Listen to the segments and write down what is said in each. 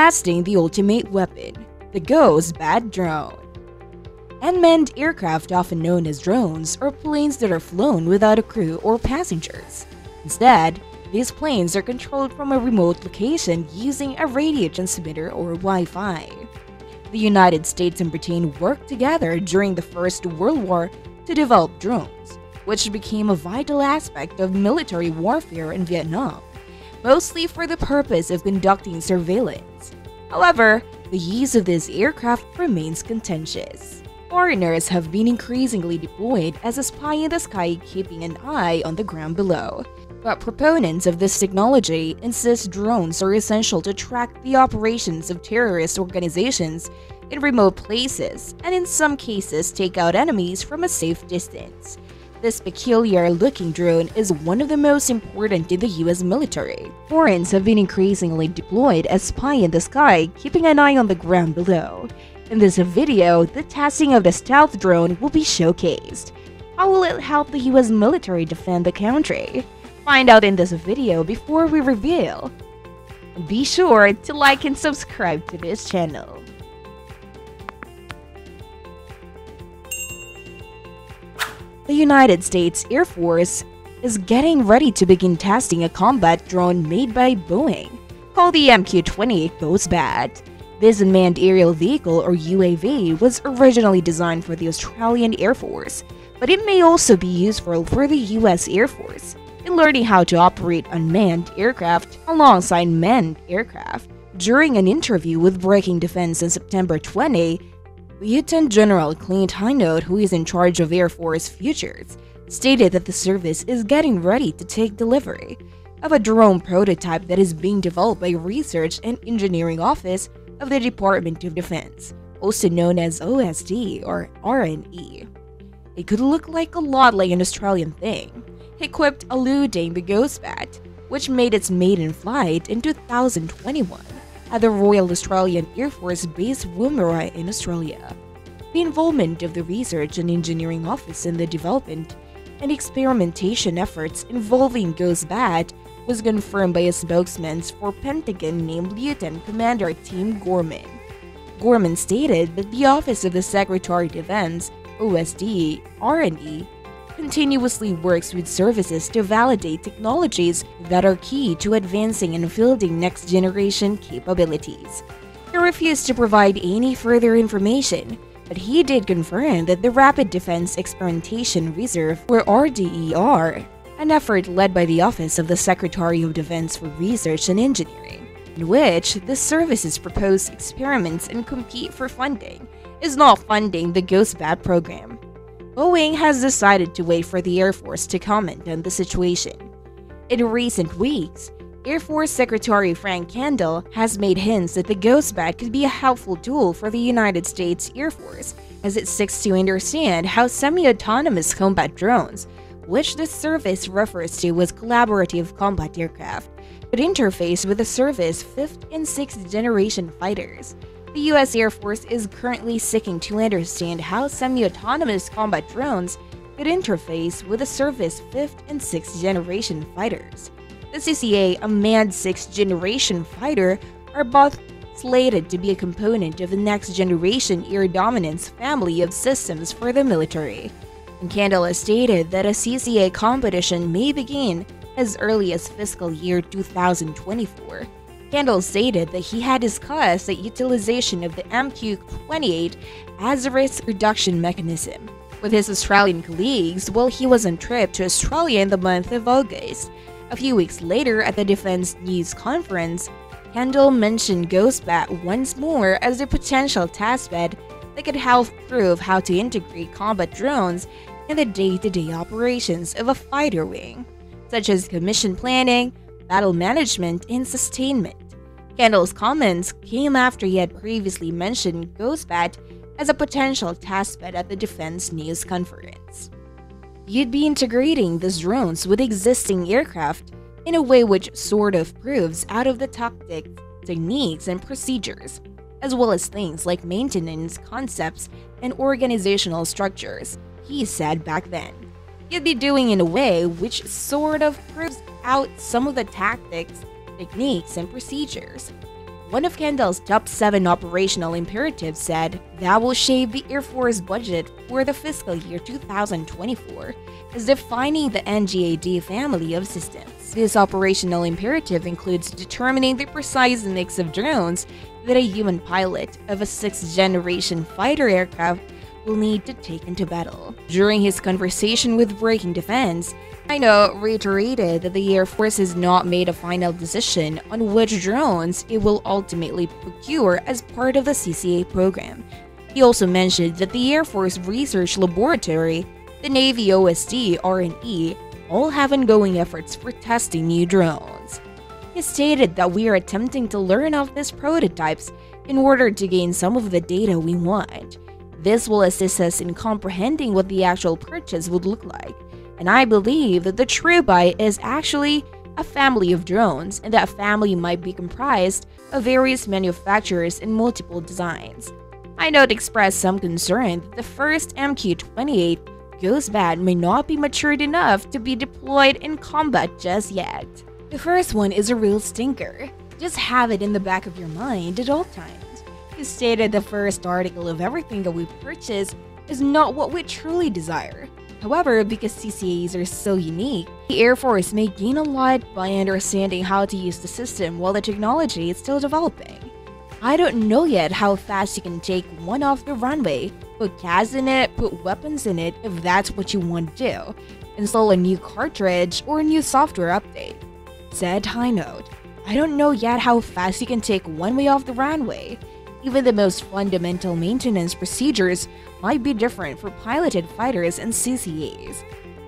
casting the ultimate weapon, the Ghost Bat drone. Unmanned aircraft, often known as drones, are planes that are flown without a crew or passengers. Instead, these planes are controlled from a remote location using a radio transmitter or Wi-Fi. The United States and Britain worked together during the First World War to develop drones, which became a vital aspect of military warfare in Vietnam, mostly for the purpose of conducting surveillance. However, the use of this aircraft remains contentious. Foreigners have been increasingly deployed as a spy in the sky, keeping an eye on the ground below. But proponents of this technology insist drones are essential to track the operations of terrorist organizations in remote places and in some cases take out enemies from a safe distance. This peculiar-looking drone is one of the most important in the US military. Foreigners have been increasingly deployed as spy in the sky, keeping an eye on the ground below. In this video, the testing of the stealth drone will be showcased. How will it help the US military defend the country? Find out in this video before we reveal. And be sure to like and subscribe to this channel. The United States Air Force is getting ready to begin testing a combat drone made by Boeing, called the MQ-28 Ghost Bat. This unmanned aerial vehicle, or UAV, was originally designed for the Australian Air Force, but it may also be useful for the US Air Force in learning how to operate unmanned aircraft alongside manned aircraft. During an interview with Breaking Defense on September 20, Lieutenant General Clint Hinote, who is in charge of Air Force Futures, stated that the service is getting ready to take delivery of a drone prototype that is being developed by Research and Engineering Office of the Department of Defense, also known as OSD or R&E. It could look like a lot like an Australian thing. Equipped eluding the Ghost Bat, which made its maiden flight in 2021 at the Royal Australian Air Force Base Woomera in Australia. The involvement of the Research and Engineering Office in the development and experimentation efforts involving Ghost Bat was confirmed by a spokesman for Pentagon named Lieutenant Commander Tim Gorman. Gorman stated that the Office of the Secretary of Defense, OSD, R&E, continuously works with services to validate technologies that are key to advancing and fielding next-generation capabilities. He refused to provide any further information, but he did confirm that the Rapid Defense Experimentation Reserve, or RDER, an effort led by the Office of the Secretary of Defense for Research and Engineering, in which the services propose experiments and compete for funding, is not funding the Ghost Bat program. Boeing has decided to wait for the Air Force to comment on the situation. In recent weeks, Air Force Secretary Frank Kendall has made hints that the Ghost Bat could be a helpful tool for the United States Air Force as it seeks to understand how semi-autonomous combat drones, which the service refers to as collaborative combat aircraft, could interface with the service's 5th and 6th generation fighters. The U.S. Air Force is currently seeking to understand how semi-autonomous combat drones could interface with the service's 5th and 6th generation fighters. The CCA, a manned 6th generation fighter, are both slated to be a component of the next generation air dominance family of systems for the military. And Kendall has stated that a CCA competition may begin as early as fiscal year 2024. Kendall stated that he had discussed the utilization of the MQ-28 as a risk reduction mechanism with his Australian colleagues while he was on trip to Australia in the month of August. A few weeks later at the Defense News Conference, Kendall mentioned Ghost Bat once more as a potential testbed that could help prove how to integrate combat drones in the day-to-day operations of a fighter wing, such as commission planning, battle management, and sustainment. Kendall's comments came after he had previously mentioned Ghost Bat as a potential testbed at the Defense News Conference. You'd be integrating these drones with existing aircraft in a way which sort of proves out of the tactics, techniques, and procedures, as well as things like maintenance concepts and organizational structures, he said back then. You'd be doing in a way which sort of proves out some of the tactics, techniques, and procedures. one of Kendall's top 7 operational imperatives said, "That will shape the Air Force budget for the fiscal year 2024, as defining the NGAD family of systems." This operational imperative includes determining the precise mix of drones that a human pilot of a 6th-generation fighter aircraft will need to take into battle. During his conversation with Breaking Defense, Hino reiterated that the Air Force has not made a final decision on which drones it will ultimately procure as part of the CCA program. He also mentioned that the Air Force Research Laboratory, the Navy OSD, R&E, all have ongoing efforts for testing new drones. He stated that we are attempting to learn off these prototypes in order to gain some of the data we want. This will assist us in comprehending what the actual purchase would look like, and I believe that the true buy is actually a family of drones, and that family might be comprised of various manufacturers and multiple designs. Hinote expressed some concern that the first MQ-28 Ghost Bat may not be matured enough to be deployed in combat just yet. The first one is a real stinker. Just have it in the back of your mind at all times. He stated the first article of everything that we purchase is not what we truly desire. However, because CCAs are so unique, the Air Force may gain a lot by understanding how to use the system while the technology is still developing. I don't know yet how fast you can take one off the runway, put CAS in it, put weapons in it if that's what you want to do, install a new cartridge or a new software update. Said Hinote, I don't know yet how fast you can take one way off the runway. Even the most fundamental maintenance procedures might be different for piloted fighters and CCAs.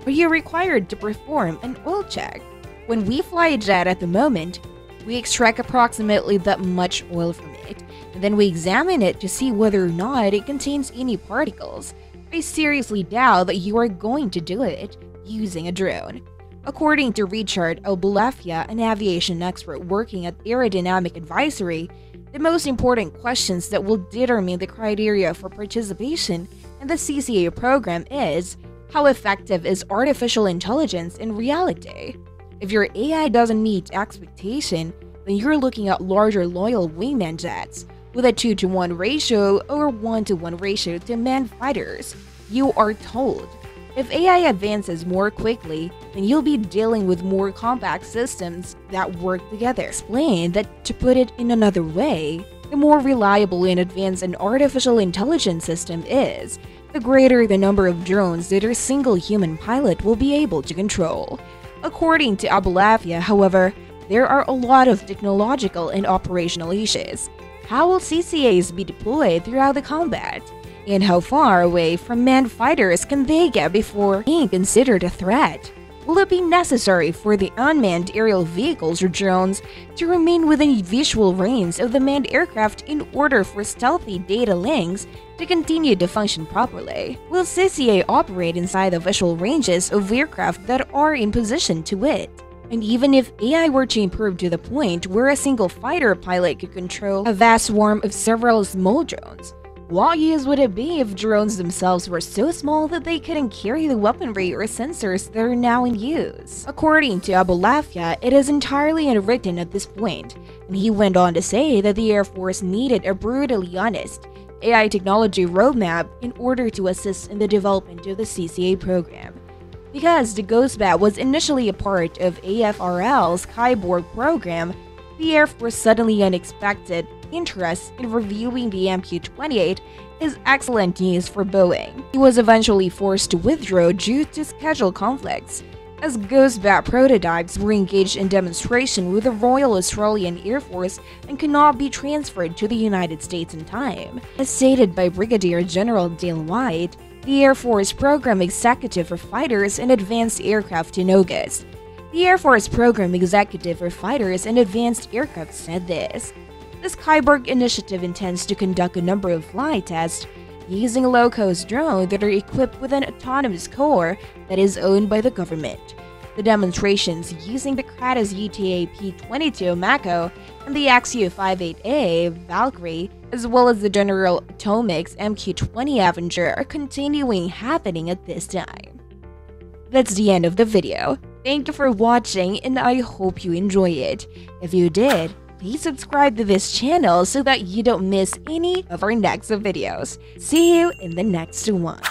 Are you required to perform an oil check? When we fly a jet at the moment, we extract approximately that much oil from it, and then we examine it to see whether or not it contains any particles. I seriously doubt that you are going to do it using a drone. According to Richard Aboulafia, an aviation expert working at Aerodynamic Advisory, the most important questions that will determine the criteria for participation in the CCA program is, how effective is artificial intelligence in reality? If your AI doesn't meet expectation, then you're looking at larger loyal wingman jets with a 2-to-1 ratio or 1-to-1 ratio to manned fighters. You are told, if AI advances more quickly, then you'll be dealing with more compact systems that work together. Explain that, to put it in another way, the more reliable and advanced an artificial intelligence system is, the greater the number of drones that a single human pilot will be able to control. According to Aboulafia, however, there are a lot of technological and operational issues. How will CCAs be deployed throughout the combat? And how far away from manned fighters can they get before being considered a threat? Will it be necessary for the unmanned aerial vehicles or drones to remain within visual range of the manned aircraft in order for stealthy data links to continue to function properly? Will CCA operate inside the visual ranges of aircraft that are in position to it? And even if AI were to improve to the point where a single fighter pilot could control a vast swarm of several small drones, what use would it be if drones themselves were so small that they couldn't carry the weaponry or sensors that are now in use? According to Aboulafia, it is entirely unwritten at this point, and he went on to say that the Air Force needed a brutally honest AI technology roadmap in order to assist in the development of the CCA program. Because the Ghost Bat was initially a part of AFRL's Kyborg program, the Air Force suddenly unexpected interest in reviewing the MQ-28 is excellent news for Boeing. He was eventually forced to withdraw due to schedule conflicts, as Ghost Bat prototypes were engaged in demonstration with the Royal Australian Air Force and could not be transferred to the United States in time. As stated by Brigadier General Dale White, the Air Force Program Executive for Fighters and Advanced Aircraft in August. The Air Force Program Executive for Fighters and Advanced Aircraft said this: "The Skyborg initiative intends to conduct a number of flight tests using low-cost drones that are equipped with an autonomous core that is owned by the government. The demonstrations using the Kratos UTAP-22 Mako and the Axio 58A Valkyrie, as well as the General Atomics MQ-20 Avenger, are continuing happening at this time." That's the end of the video. Thank you for watching, and I hope you enjoy it. If you did, please subscribe to this channel so that you don't miss any of our next videos. See you in the next one.